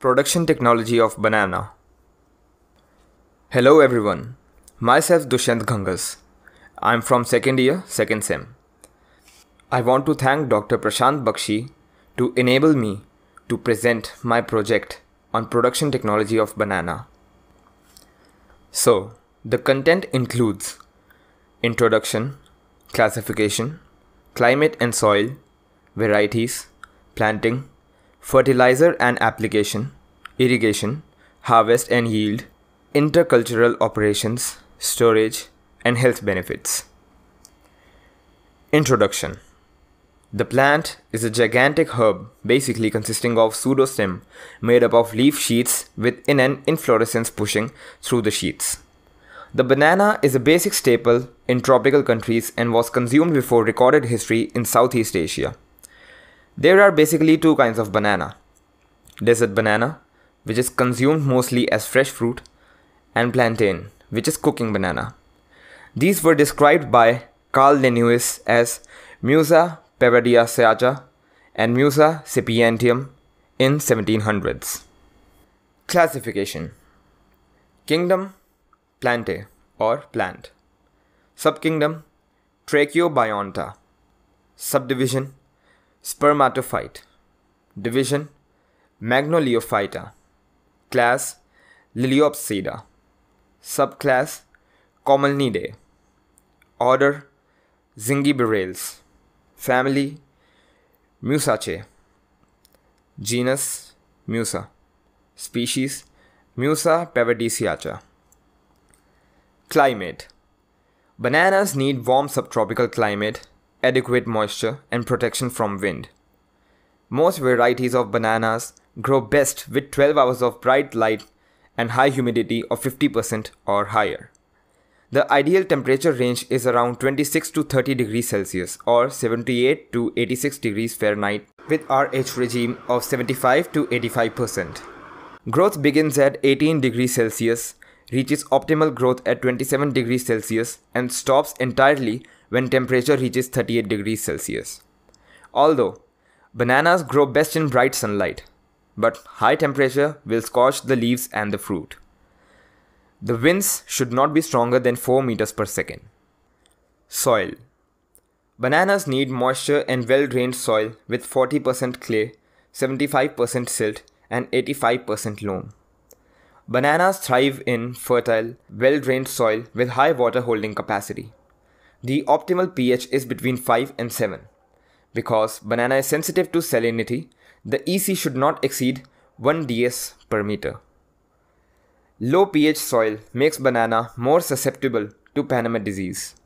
Production Technology of Banana. Hello everyone, myself Dushyant Ghangas. I am from 2nd year, 2nd SEM. I want to thank Dr. Prashant Bakshi to enable me to present my project on production technology of banana. So, the content includes introduction, classification, climate and soil, varieties, planting, fertilizer and application, irrigation, harvest and yield, intercultural operations, storage and health benefits. Introduction. The plant is a gigantic herb basically consisting of pseudostem made up of leaf sheaths within an inflorescence pushing through the sheaths. The banana is a basic staple in tropical countries and was consumed before recorded history in Southeast Asia. There are basically two kinds of banana. Desert banana, which is consumed mostly as fresh fruit, and plantain, which is cooking banana. These were described by Carl Linnaeus as Musa paradisiaca and Musa sapientium in 1700s. Classification. Kingdom Plantae or plant. Subkingdom Tracheobionta. Subdivision Spermatophyte. Division Magnoliophyta. Class Liliopsida. Subclass Commelinidae. Order Zingiberales. Family Musaceae. Genus Musa. Species Musa paradisiaca. Climate. Bananas need warm subtropical climate, adequate moisture and protection from wind. Most varieties of bananas grow best with 12 hours of bright light and high humidity of 50% or higher. The ideal temperature range is around 26 to 30 degrees Celsius or 78 to 86 degrees Fahrenheit with RH regime of 75 to 85%. Growth begins at 18 degrees Celsius, reaches optimal growth at 27 degrees Celsius and stops entirely when temperature reaches 38 degrees Celsius. Although bananas grow best in bright sunlight, but high temperature will scorch the leaves and the fruit. The winds should not be stronger than 4 meters per second. Soil. Bananas need moisture and well-drained soil with 40% clay, 75% silt and 85% loam. Bananas thrive in fertile, well-drained soil with high water holding capacity. The optimal pH is between 5 and 7. Because banana is sensitive to salinity, the EC should not exceed 1 DS per meter. Low pH soil makes banana more susceptible to Panama disease.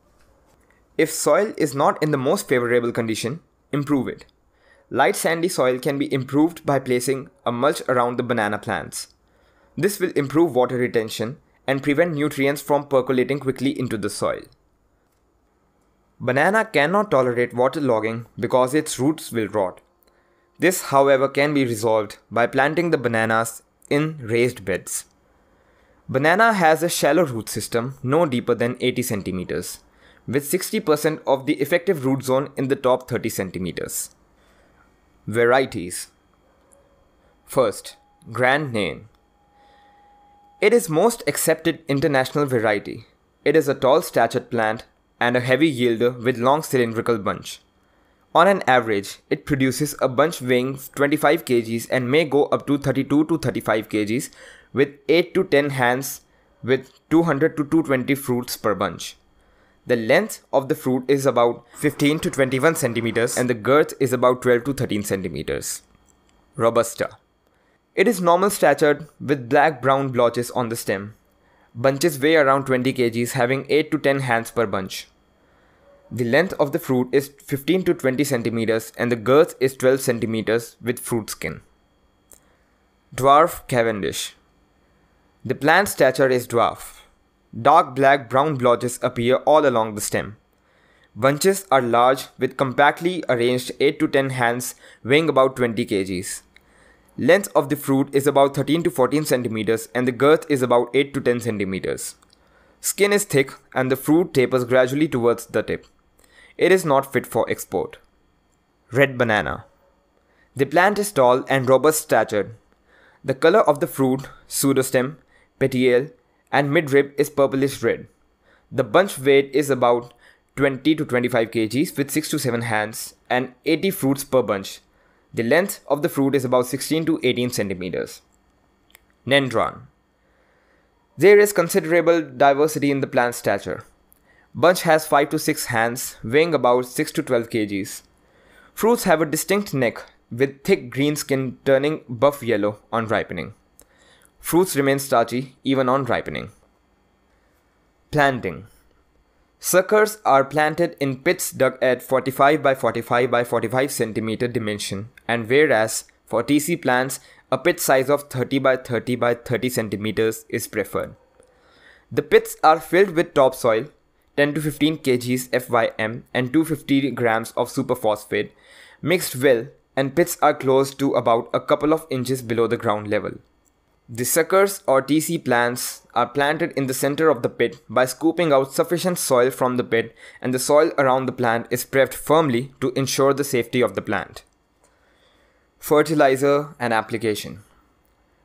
If soil is not in the most favorable condition, improve it. Light sandy soil can be improved by placing a mulch around the banana plants. This will improve water retention and prevent nutrients from percolating quickly into the soil. Banana cannot tolerate waterlogging because its roots will rot. This, however, can be resolved by planting the bananas in raised beds. Banana has a shallow root system no deeper than 80 centimeters, with 60% of the effective root zone in the top 30 centimeters. Varieties. First, Grand Nain. It is most accepted international variety. It is a tall statured plant and a heavy yielder with long cylindrical bunch. On an average, it produces a bunch weighing 25 kgs and may go up to 32 to 35 kgs with 8 to 10 hands with 200 to 220 fruits per bunch. The length of the fruit is about 15 to 21 centimeters and the girth is about 12 to 13 centimeters. Robusta. It is normal statured with black-brown blotches on the stem. Bunches weigh around 20 kgs having 8 to 10 hands per bunch. The length of the fruit is 15 to 20 centimeters and the girth is 12 centimeters with fruit skin. Dwarf Cavendish. The plant stature is dwarf. Dark black-brown blotches appear all along the stem. Bunches are large with compactly arranged 8 to 10 hands weighing about 20 kgs. Length of the fruit is about 13 to 14 centimeters and the girth is about 8 to 10 centimeters. Skin is thick and the fruit tapers gradually towards the tip. It is not fit for export. Red banana. The plant is tall and robust statured. The color of the fruit, pseudostem, petiole, and midrib is purplish red. The bunch weight is about 20 to 25 kg with 6 to 7 hands and 80 fruits per bunch. The length of the fruit is about 16 to 18 cm. Nendran. There is considerable diversity in the plant stature. Bunch has 5 to 6 hands, weighing about 6 to 12 kg. Fruits have a distinct neck with thick green skin turning buff yellow on ripening. Fruits remain starchy even on ripening. Planting. Suckers are planted in pits dug at 45 by 45 by 45 cm dimension, and whereas for TC plants, a pit size of 30 by 30 by 30 cm is preferred. The pits are filled with topsoil, 10 to 15 kg FYM and 250 grams of superphosphate, mixed well, and pits are closed to about a couple of inches below the ground level. The suckers or TC plants are planted in the center of the pit by scooping out sufficient soil from the pit, and the soil around the plant is prepped firmly to ensure the safety of the plant. Fertilizer and application.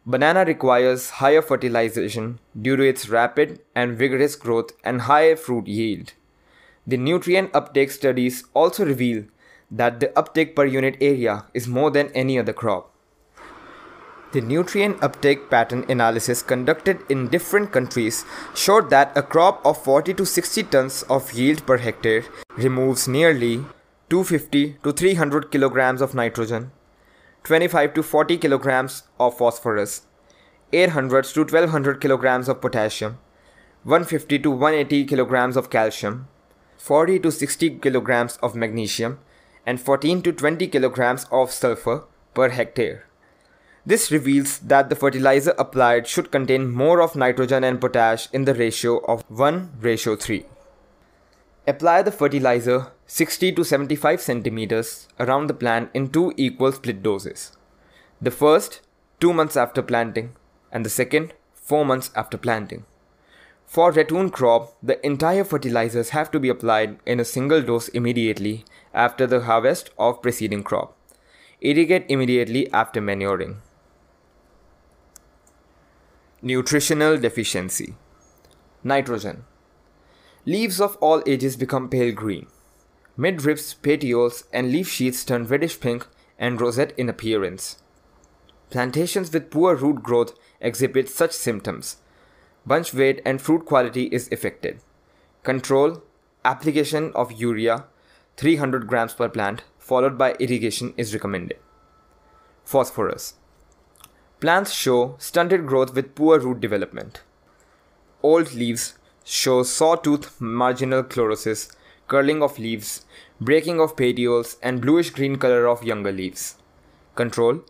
Banana requires higher fertilization due to its rapid and vigorous growth and high fruit yield. The nutrient uptake studies also reveal that the uptake per unit area is more than any other crop. The nutrient uptake pattern analysis conducted in different countries showed that a crop of 40 to 60 tons of yield per hectare removes nearly 250 to 300 kilograms of nitrogen, 25 to 40 kilograms of phosphorus, 800 to 1200 kilograms of potassium, 150 to 180 kilograms of calcium, 40 to 60 kilograms of magnesium, and 14 to 20 kilograms of sulfur per hectare. This reveals that the fertilizer applied should contain more of nitrogen and potash in the ratio of 1:3. Apply the fertilizer 60 to 75 cm around the plant in two equal split doses. The first 2 months after planting and the second 4 months after planting. For ratoon crop, the entire fertilizers have to be applied in a single dose immediately after the harvest of preceding crop. Irrigate immediately after manuring. Nutritional deficiency. Nitrogen. Leaves of all ages become pale green. Midribs, petioles, and leaf sheaths turn reddish pink and rosette in appearance. Plantations with poor root growth exhibit such symptoms. Bunch weight and fruit quality is affected. Control: application of urea, 300 grams per plant, followed by irrigation is recommended. Phosphorus. Plants show stunted growth with poor root development. Old leaves show sawtooth marginal chlorosis, curling of leaves, breaking of petioles, and bluish-green color of younger leaves. Control: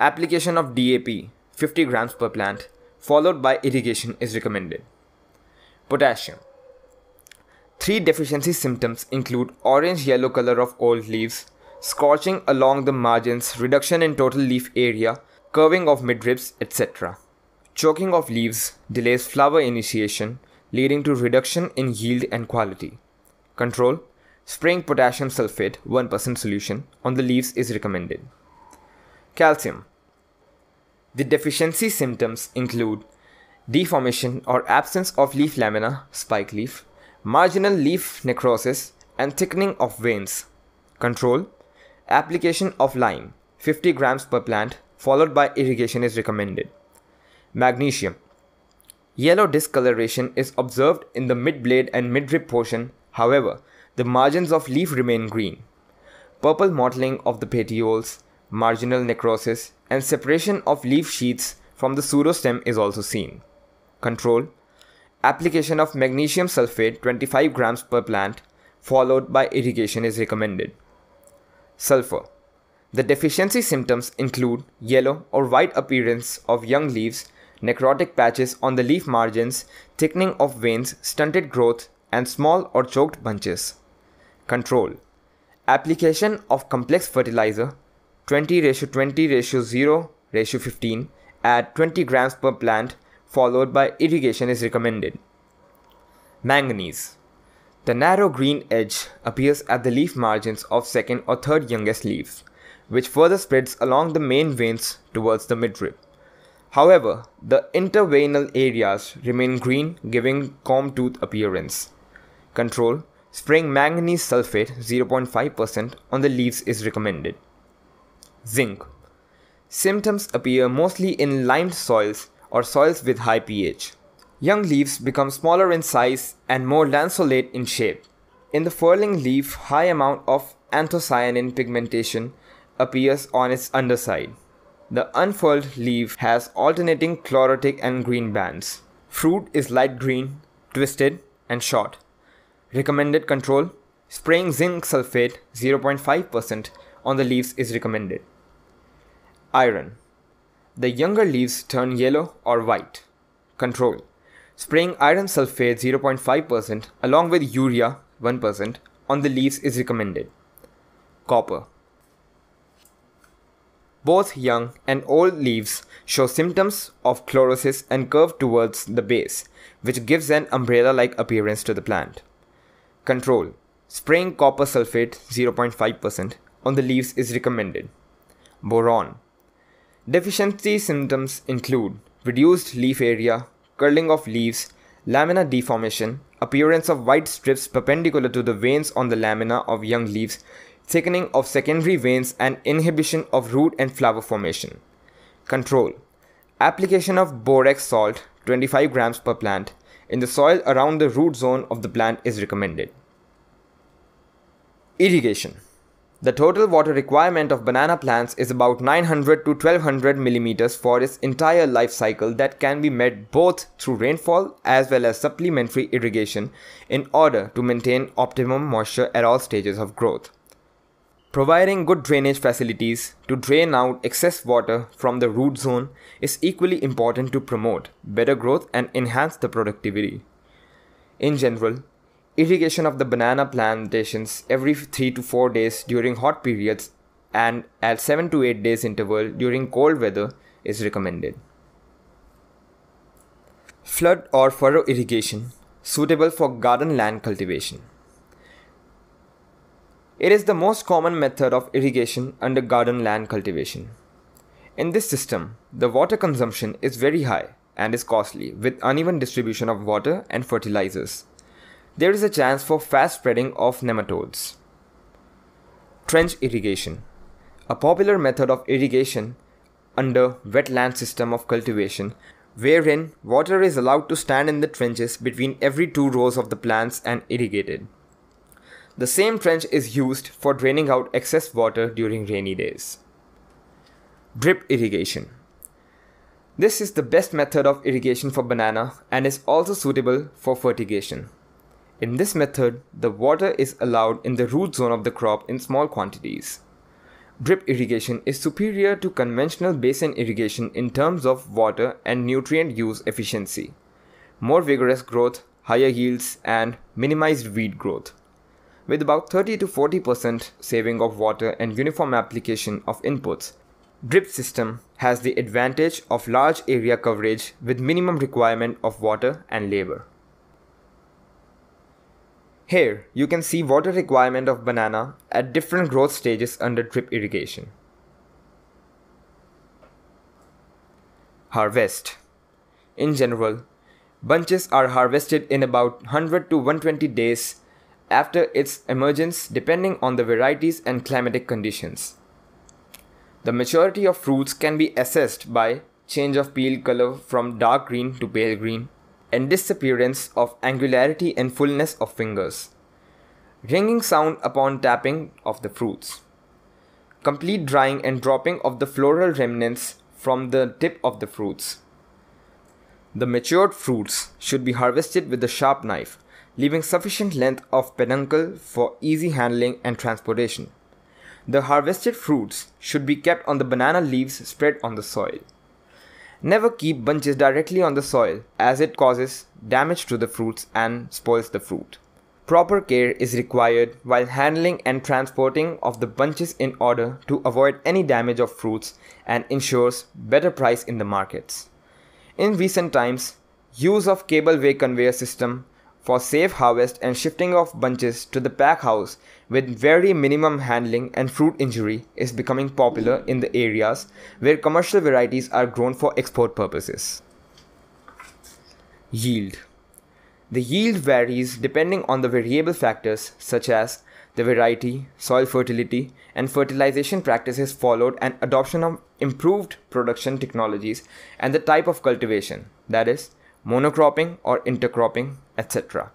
application of DAP, 50 grams per plant, followed by irrigation is recommended. Potassium. Three deficiency symptoms include orange-yellow color of old leaves, scorching along the margins, reduction in total leaf area, curving of midribs, etc. Choking of leaves delays flower initiation, leading to reduction in yield and quality. Control: spraying potassium sulfate 1% solution on the leaves is recommended. Calcium. The deficiency symptoms include deformation or absence of leaf lamina, spike leaf, marginal leaf necrosis, and thickening of veins. Control: application of lime, 50 grams per plant, followed by irrigation is recommended. Magnesium. Yellow discoloration is observed in the mid-blade and mid-rib portion, however, the margins of leaf remain green. Purple mottling of the petioles, marginal necrosis, and separation of leaf sheaths from the pseudostem is also seen. Control: application of magnesium sulfate 25 grams per plant, followed by irrigation is recommended. Sulfur. The deficiency symptoms include yellow or white appearance of young leaves, necrotic patches on the leaf margins, thickening of veins, stunted growth, and small or choked bunches. Control: application of complex fertilizer 20:20:0:15 at 20 grams per plant, followed by irrigation is recommended. Manganese. The narrow green edge appears at the leaf margins of second or third youngest leaves, which further spreads along the main veins towards the midrib. However, the intervenal areas remain green, giving comb tooth appearance. Control: spraying manganese sulfate 0.5% on the leaves is recommended. Zinc. Symptoms appear mostly in limed soils or soils with high pH. Young leaves become smaller in size and more lanceolate in shape. In the furling leaf, high amount of anthocyanin pigmentation appears on its underside. The unfurled leaf has alternating chlorotic and green bands. Fruit is light green, twisted and short. Recommended control: spraying zinc sulfate 0.5% on the leaves is recommended. Iron. The younger leaves turn yellow or white. Control: spraying iron sulfate 0.5% along with urea 1% on the leaves is recommended. Copper. Both young and old leaves show symptoms of chlorosis and curve towards the base, which gives an umbrella-like appearance to the plant. Control: spraying copper sulfate 0.5% on the leaves is recommended. Boron. Deficiency symptoms include reduced leaf area, curling of leaves, lamina deformation, appearance of white strips perpendicular to the veins on the lamina of young leaves, thickening of secondary veins, and inhibition of root and flower formation. Control: application of borax salt 25 grams per plant in the soil around the root zone of the plant is recommended. Irrigation. The total water requirement of banana plants is about 900 to 1200 millimeters for its entire life cycle that can be met both through rainfall as well as supplementary irrigation in order to maintain optimum moisture at all stages of growth. Providing good drainage facilities to drain out excess water from the root zone is equally important to promote better growth and enhance the productivity. In general, irrigation of the banana plantations every 3 to 4 days during hot periods and at 7 to 8 days interval during cold weather is recommended. Flood or furrow irrigation, suitable for garden land cultivation. It is the most common method of irrigation under garden land cultivation. In this system, the water consumption is very high and is costly with uneven distribution of water and fertilizers. There is a chance for fast spreading of nematodes. Trench irrigation. A popular method of irrigation under wetland system of cultivation, wherein water is allowed to stand in the trenches between every two rows of the plants and irrigated. The same trench is used for draining out excess water during rainy days. Drip irrigation. This is the best method of irrigation for banana and is also suitable for fertigation. In this method, the water is allowed in the root zone of the crop in small quantities. Drip irrigation is superior to conventional basin irrigation in terms of water and nutrient use efficiency, more vigorous growth, higher yields, and minimized weed growth. With about 30 to 40% saving of water and uniform application of inputs, drip system has the advantage of large area coverage with minimum requirement of water and labor. Here, you can see water requirement of banana at different growth stages under drip irrigation. Harvest. In general, bunches are harvested in about 100 to 120 days after its emergence depending on the varieties and climatic conditions. The maturity of fruits can be assessed by change of peel color from dark green to pale green, and disappearance of angularity and fullness of fingers. Ringing sound upon tapping of the fruits. Complete drying and dropping of the floral remnants from the tip of the fruits. The matured fruits should be harvested with a sharp knife, leaving sufficient length of peduncle for easy handling and transportation. The harvested fruits should be kept on the banana leaves spread on the soil. Never keep bunches directly on the soil as it causes damage to the fruits and spoils the fruit. Proper care is required while handling and transporting of the bunches in order to avoid any damage of fruits and ensures better price in the markets. In recent times, use of cableway conveyor system for safe harvest and shifting of bunches to the pack house with very minimum handling and fruit injury is becoming popular in the areas where commercial varieties are grown for export purposes. Yield. The yield varies depending on the variable factors such as the variety, soil fertility, and fertilization practices followed and adoption of improved production technologies and the type of cultivation, that is, monocropping or intercropping, etc.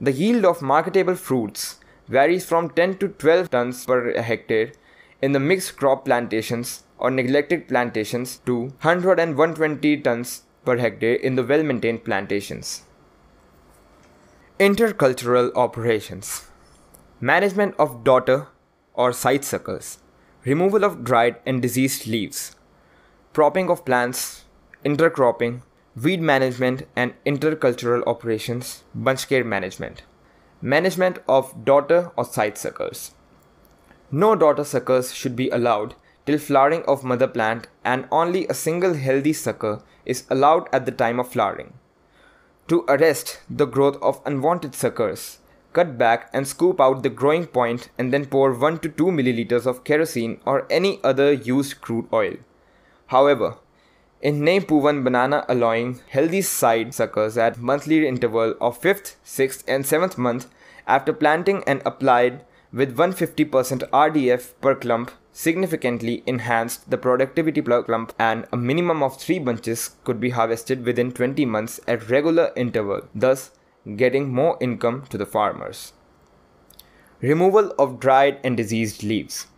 The yield of marketable fruits varies from 10 to 12 tons per hectare in the mixed crop plantations or neglected plantations to 100 and 120 tons per hectare in the well-maintained plantations. Intercultural operations. Management of daughter or side suckers, removal of dried and diseased leaves, propping of plants, intercropping, weed management and intercultural operations, bunch care management. Management of daughter or side suckers. No daughter suckers should be allowed till flowering of mother plant and only a single healthy sucker is allowed at the time of flowering. To arrest the growth of unwanted suckers, cut back and scoop out the growing point and then pour 1 to 2 milliliters of kerosene or any other used crude oil. However, in name Puvan banana allowing healthy side suckers at monthly interval of 5th, 6th and 7th month after planting and applied with 150% RDF per clump significantly enhanced the productivity per clump and a minimum of 3 bunches could be harvested within 20 months at regular interval, thus getting more income to the farmers. Removal of dried and diseased leaves.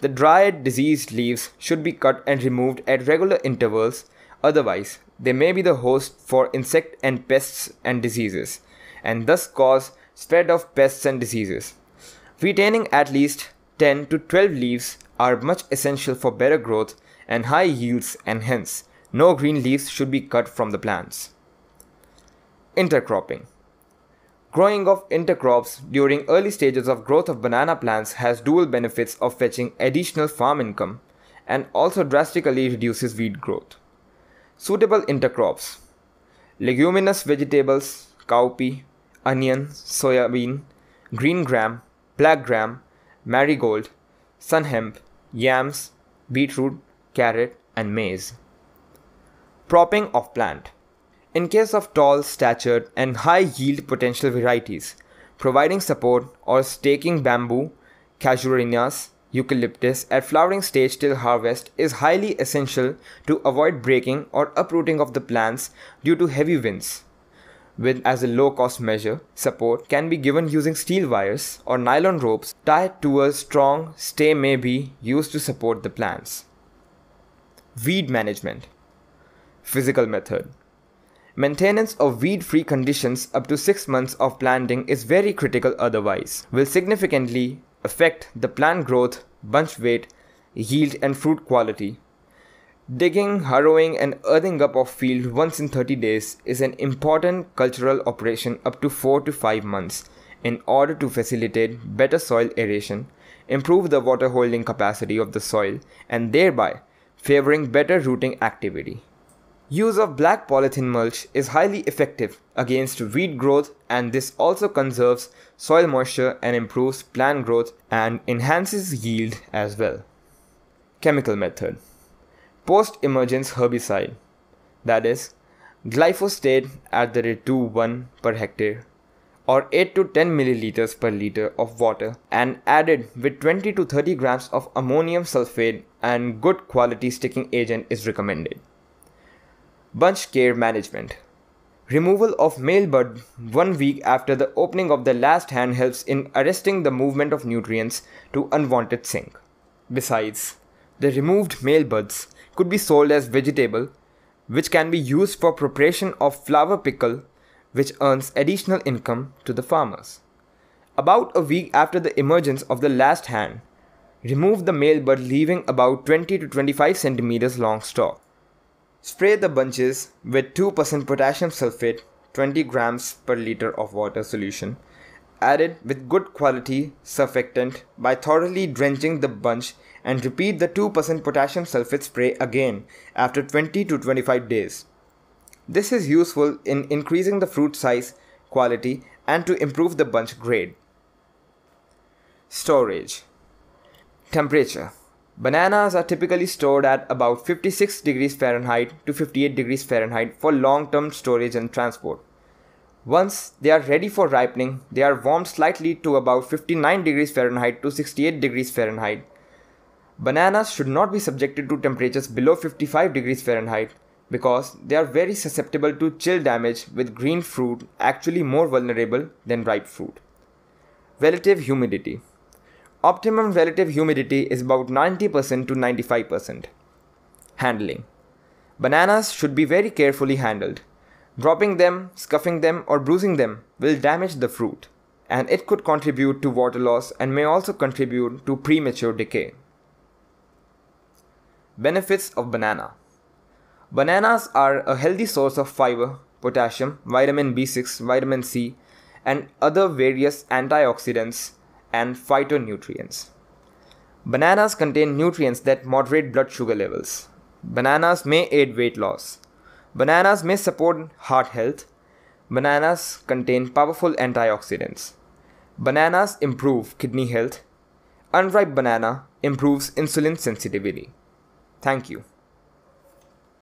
The dried, diseased leaves should be cut and removed at regular intervals, otherwise they may be the host for insect and pests and diseases, and thus cause spread of pests and diseases. Retaining at least 10 to 12 leaves are much essential for better growth and high yields, and hence no green leaves should be cut from the plants. Intercropping. Growing of intercrops during early stages of growth of banana plants has dual benefits of fetching additional farm income and also drastically reduces weed growth. Suitable intercrops. Leguminous vegetables, cowpea, onion, soybean, green gram, black gram, marigold, sun hemp, yams, beetroot, carrot and maize. Propping of plant. In case of tall, statured and high-yield potential varieties, providing support or staking bamboo, casuarinas, eucalyptus at flowering stage till harvest is highly essential to avoid breaking or uprooting of the plants due to heavy winds. As a low-cost measure, support can be given using steel wires or nylon ropes tied to a strong stay may be used to support the plants. Weed management. Physical method. Maintenance of weed-free conditions up to 6 months of planting is very critical, otherwise will significantly affect the plant growth, bunch weight, yield and fruit quality. Digging, harrowing and earthing up of field once in 30 days is an important cultural operation up to 4 to 5 months in order to facilitate better soil aeration, improve the water holding capacity of the soil and thereby favoring better rooting activity. Use of black polythene mulch is highly effective against weed growth, and this also conserves soil moisture and improves plant growth and enhances yield as well. Chemical method. Post-emergence herbicide, that is glyphosate at the rate 2:1 per hectare or 8 to 10 milliliters per liter of water and added with 20 to 30 grams of ammonium sulfate and good quality sticking agent is recommended. Bunch care management. Removal of male bud 1 week after the opening of the last hand helps in arresting the movement of nutrients to unwanted sink. Besides, the removed male buds could be sold as vegetable, which can be used for preparation of flower pickle, which earns additional income to the farmers. About a week after the emergence of the last hand, remove the male bud leaving about 20 to 25 centimeters long stalk. Spray the bunches with 2% potassium sulfate 20 grams per liter of water solution added with good quality surfactant by thoroughly drenching the bunch and repeat the 2% potassium sulfate spray again after 20 to 25 days. This is useful in increasing the fruit size quality and to improve the bunch grade. Storage. Temperature. Bananas are typically stored at about 56 degrees Fahrenheit to 58 degrees Fahrenheit for long-term storage and transport. Once they are ready for ripening, they are warmed slightly to about 59 degrees Fahrenheit to 68 degrees Fahrenheit. Bananas should not be subjected to temperatures below 55 degrees Fahrenheit because they are very susceptible to chill damage, with green fruit actually more vulnerable than ripe fruit. Relative humidity. Optimum relative humidity is about 90% to 95%. Handling. Bananas should be very carefully handled. Dropping them, scuffing them, or bruising them will damage the fruit, and it could contribute to water loss and may also contribute to premature decay. Benefits of banana. Bananas are a healthy source of fiber, potassium, vitamin B6, vitamin C, and other various antioxidants and phytonutrients. Bananas contain nutrients that moderate blood sugar levels. Bananas may aid weight loss. Bananas may support heart health. Bananas contain powerful antioxidants. Bananas improve kidney health. Unripe banana improves insulin sensitivity. Thank you.